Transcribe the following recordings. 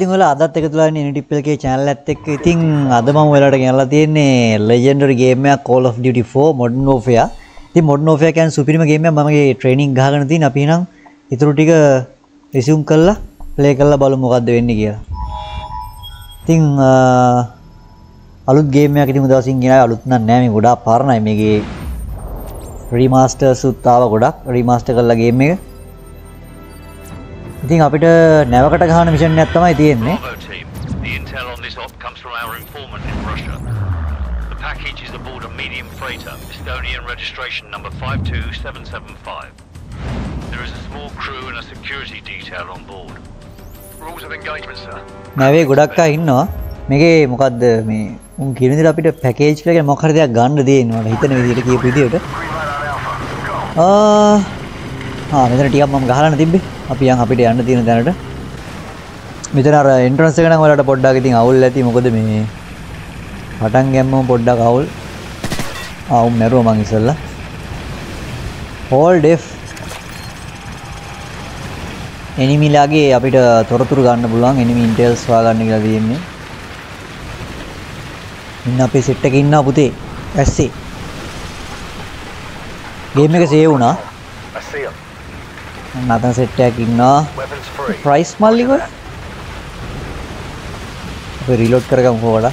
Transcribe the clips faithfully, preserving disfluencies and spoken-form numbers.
ඉතින් ඔයාලා අදත් එකතු වෙලා ඉන්නේ Infinity Ward channel එකත් එක්ක. ඉතින් අද මම ඔයාලට ගෙනල්ලා තියෙන්නේ legendary game එකක් Call of Duty four Modern Warfare. ඉතින් Modern Warfare කියන්නේ සුපිරිම game එකක්. මම මේ ට්‍රේනින් ගහගෙන තියෙන අපි එහෙනම් ඊටු ටික resume කරලා play කරලා බලමු මොකද්ද වෙන්නේ කියලා. ඉතින් අලුත් game එකක් ඉතින් දවසින් ගියායි අලුත් නම් නෑ මේ ගොඩාක් පාරණයි මේකේ remasters උත් ආවා ගොඩක් remaster කරලා game එක. I think අපිට නැවකට ගහන මිෂන් එකක් තමයි තියෙන්නේ. The intel on this op comes from our informant in Russia. The package is aboard a medium freighter, Estonian registration number five two seven seven five. There is a small crew and a security detail on board. Rules of engagement, sir. නැවේ ගොඩක් අය ඉන්නවා. මේකේ මොකද්ද මේ උන් කියන විදිහට අපිට පැකේජ් කියලා කියන මොකක් හරි දෙයක් ගන්න දෙනවා හිතන විදිහට කියපු විදිහට. ආ ආ මෙතන ටිකක් මම ගහලා තිබ්බේ. අපි යන් අපිට යන්න තියෙන දැනට මෙතන අර එන්ට්‍රන්ස් එක නම් ඔයාලට පොඩ්ඩක් ඉතින් අවුල් ඇති මොකද මේ පටන් ගැම්මම පොඩ්ඩක් අවුල් ආවුම් මැරුව මං ඉස්සෙල්ලා hold f enemy ලාගේ අපිට තොරතුරු ගන්න පුළුවන් enemy intel's හොයාගන්න කියලා තියෙන්නේ ඉන්න අපේ සෙට් එකේ ඉන්නා පුතේ ඇස්සේ ගේම් එක සේව් වුණා Nothing set tagging no. Price mali ko. We reload karega humko bada.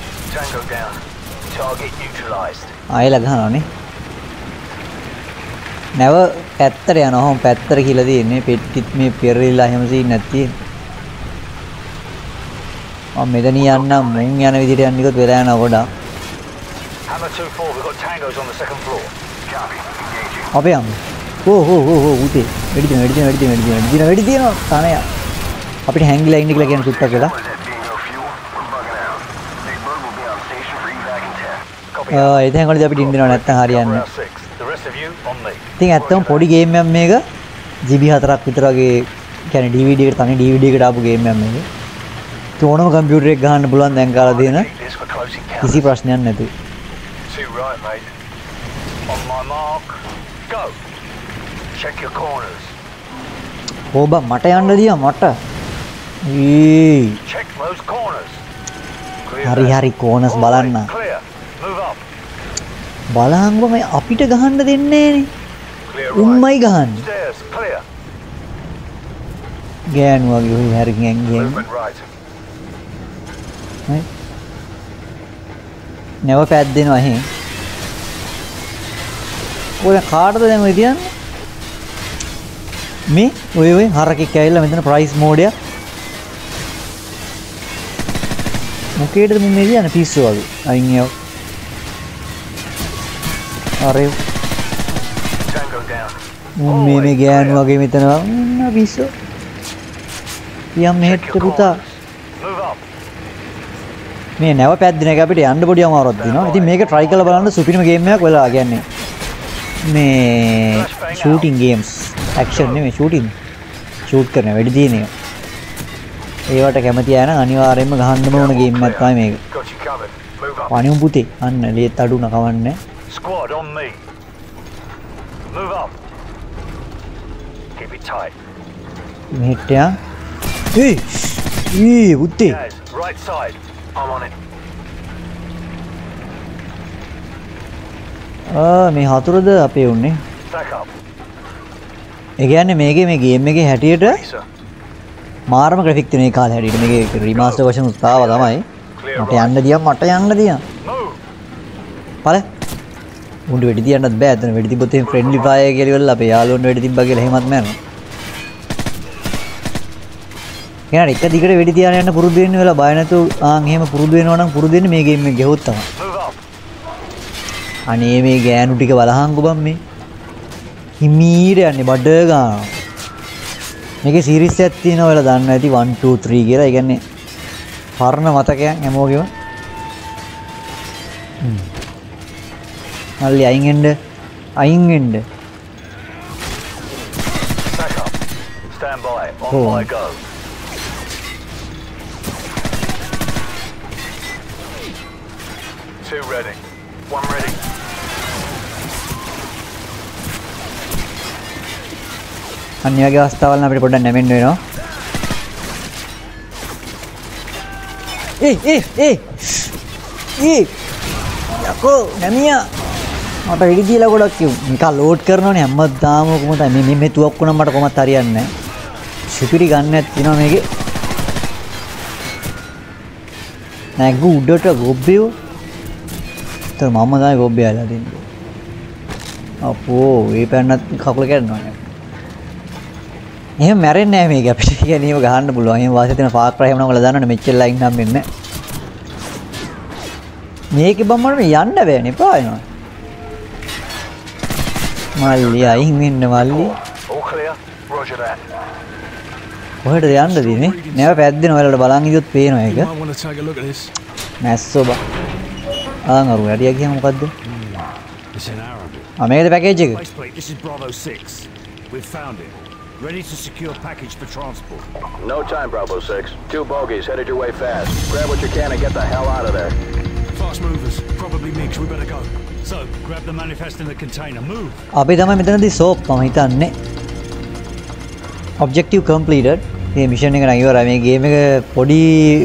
Aye laga na ne. Never pattar ya na hum pattar khila di ne petit me pierre la hamzi natti. Or medani anna mung ya na vidhi anni ko dera na bada. Hammer two four, we got tangos on the second floor. Copy. Abeyam. Oh oh oh oh, ute. Ready, ready, ready, ready, ready. Ready, ready, no. Thaney. Apni hang line nikla ke anshutta kela. Ah, ite hangal jabi din din anatta hariyan. Thing atom podi game mein mega. GB hatarak pitara ke kya ne DVD ke tani DVD ke tabu game mein mega. तो ओनो computer एक गान बुलान देंगे काला दिन है. किसी प्रश्न नहीं थी. Check your corners. Oba mata yanna diya mata. Ee. Check those corners. Hari hari corners balanna. Move up. Balahangwa me apita gahanna denne ne. Ummai gahanne. Gan wage hoy hari gang gang. Right. Never pat denawa he. Ola kaarda den oy diyanne. Me, oy oy harakek kayilla මෙතන price mode එක. මොකේද මම මේ කියන්නේ පිස්සු වගේ. අයින් යව. අරේ. මේ මේ ගෑනු වගේ මෙතන වන්න පිස්සු. යම් මෙහෙට පුතා. මේ නැව පැද්දින එක අපිට යන්න පොඩි අමාරුවක් දිනවා. ඉතින් මේක try කරලා බලන්න සුපිරිම ගේම් එකක් වෙලා කියන්නේ. මේ shooting games action නෙමෙයි shooting shoot කරන වැඩි දියන එක. ඒවට කැමති අය නම් අනිවාර්යයෙන්ම ගහන්න ඕන ගේම් එකක් තමයි මේක. පණිවු පුතේ අන්න ලේත් අඩුන කවන්නේ. Squad on me. Move up. Keep it tight. මෙහෙට්ටියා. ඒ ඒ පුතේ. Right side. I'm on it. ආ මේ හතුරුද අපේ උන්නේ. Stack up. ඒ කියන්නේ මේකේ මේ ගේම් එකේ හැටියට මාරම ග්‍රැෆික් තියෙන ඒ කාලේ හැටියට මේකේ රිමාස්ටර් version උත් ආවා තමයි. මට යන්න දියම් මට යන්න දියම්. පල උණ්ඩු වෙඩි තියන්නත් බෑ. එතන වෙඩි තිබ්බොත් එහෙම ෆ්‍රෙන්ඩ්ලි ෆයර් කියලා ඉවරලා අපේ යාළුවන්ට වෙඩි තිබ්බා කියලා එහෙමත් මැරෙනවා. කියන්නේ එක දිගට වෙඩි තියාගෙන යන්න පුරුදු වෙන්න වෙලා බය නැතුව ආන් එහෙම පුරුදු වෙනවා නම් පුරුදු වෙන්නේ මේ ගේම් එක ගහුවොත් තමයි. අනේ මේ ගෑනු ටික බලහංගු බම් මේ. හිමීර යන්නේ බඩ ගන්න. මේකේ සීරීස් එකක් තියෙනවා ඔයාලා දන්නවා ඇති one two three කියලා. ඒ කියන්නේ පරණ මතකයන් හැමෝගෙම. හ්ම්. මල්ලි අයින් එන්න අයින් එන්න. Stand by. On my go. Two ready. One ready. अन्य के वास्तव वाला ना अपने पढ़ना नहीं मिल रहा Eh, eh, eh. Eh. Yako, Namia. I'm going to go to the load. I'm going to go to the load. I'm going to go to the load. I'm going to go to the load. I'm going to go to the Mali, I mean, Mali. All clear, Roger that. What are they under the me? Never had the novel of Balangi with pain. I want to take a look at this. Nasoba. I don't know where you came from. It's in Arabic. I made the package. This is Bravo six. We've found it. Ready to secure package for transport. No time, Bravo six. Two bogeys headed your way fast. Grab what you can and get the hell out of there. Fast movers. Probably mix. We better go. So, grab the manifest in the container. Move. Abhi thamai mitana di soap pamhitanne. Objective completed. The mission ekana giwa ra me game ekak podi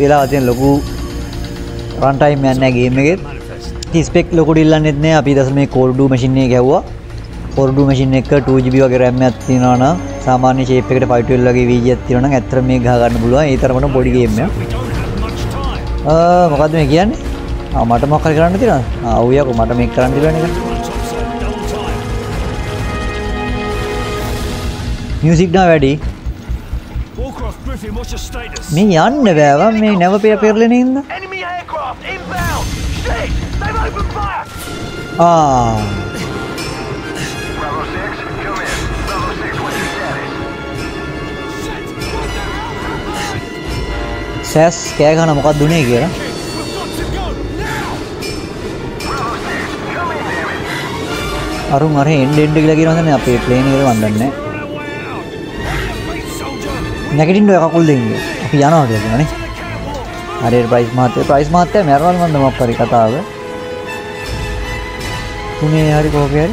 welawa thiyen loku runtime yanne game ekek. The spec loku dillannet ne api dasa me Call of Duty machine එක ගැහුවා. Call of Duty machine එක two G B වගේ RAM එකක් තියෙනවා නම් සාමාන්‍ය shape එකට five twelve වගේ V G එකක් තියෙනවා නම් ඇත්තටම මේක ගහ ගන්න පුළුවන්. ඒ තරමටම පොඩි game එකක්. අ මොකද්ද මේ කියන්නේ? I am not a maker. I am not a maker. I am not a maker. Music now ready. Me and never, me never pay a pair in. Enemy aircraft inbound. Shit, they've opened fire. Ah. Bravo six, come in. Bravo six, what's your status? Sass, kya khana mukad duniya kiya. අරු මරේ end end කියලා කියනවානේ අපේ plane එකේ වන්දන්නේ නැගිටින්න ඔය කකුල් දෙන්න අපි යනවා කියලා නේ හරියට ප්‍රයිස් මහත්තයා ප්‍රයිස් මහත්තයා මරවල් මන්ද මම පරි කතාව තුනේ හරි කෝකේ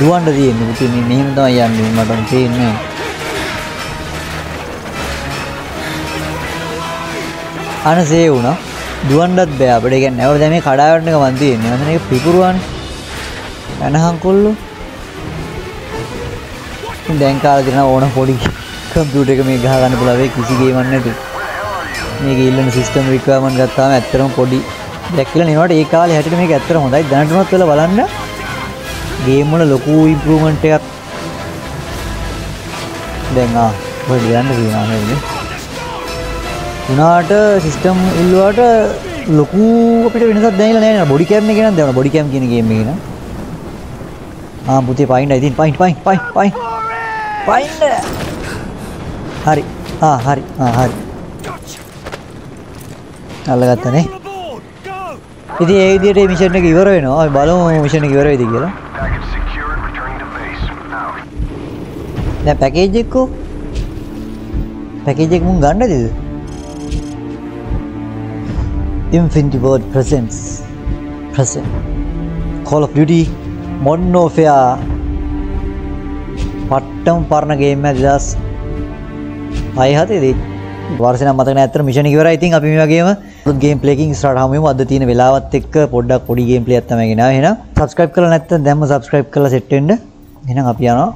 දුවන්න දෙන්නේ මුතු මේ මෙහෙම තමයි යන්නේ මට තේින්නේ අනසේ වුණා දුවන්නත් බෑ අපිට ඒ කියන්නේ නැවත මේ කඩාවැටෙන එක මන් තියෙන්නේ. මන් මේක පිපුරුවානේ. අනහන් කොල්ලෝ. දැන් කාලා දෙනවා ඕන පොඩි කම්පියුටර් එක මේ ගහ ගන්න පුළුවන් වෙයි කිසි ගේමක් නැතු. මේක ඉල්ලන සිස්ටම් රික්වයර්මන්ට් ගත්තාම ඇත්තටම පොඩි දැක්කලා නේනවාට ඒ කාලේ හැටියට මේක ඇත්තටම හොඳයි. දැනටමත් වෙලා බලන්න. ගේම් වල ලොකු ඉම්ප්‍රූව්මන්ට් එකක් දැන් ආ පොඩි ගන්න තියෙනවා නේද? උනාට සිස්ටම් ඉල්ලුවාට ලොකු අපිට වෙනසක් දැනෙලා නැහැ නේද බොඩි කැම් එකේ නම් දැනුණා බොඩි කැම් කියන ගේම් එකේ නම් ආ පුතේ පයින්ඩා ඉතින් පයින් පයින් පයින් පයින් පයින් හරි ආ හරි ආ හරි අල්ලගත්තනේ ඉතින් ඒ විදිහට මේ මිෂන් එක ඉවර වෙනවා අපි බලමු මේ මිෂන් එක ඉවර වෙයිද කියලා දැන් පැකේජ් එක කො පැකේජ් එක මුන් ගන්නද දෙද Infinity Ward presents present Call of Duty Modern Warfare පට්ටම් පරණ ගේම් එක two thousand five හතේ දී වර්ෂේ නම් මතක නැහැ අතර මිෂන් එක ඉවරයි ඉතින් අපි මේ වගේම ගේම් ප්ලේ එකකින් ඉස්සරහට හමු වෙමු අද තියෙන වෙලාවත් එක්ක පොඩ්ඩක් පොඩි ගේම් ප්ලේ එකක් තමයි ගෙනාවේ එහෙනම් subscribe කරලා නැත්නම් දැන්ම subscribe කරලා set වෙන්න එහෙනම් අපි යනවා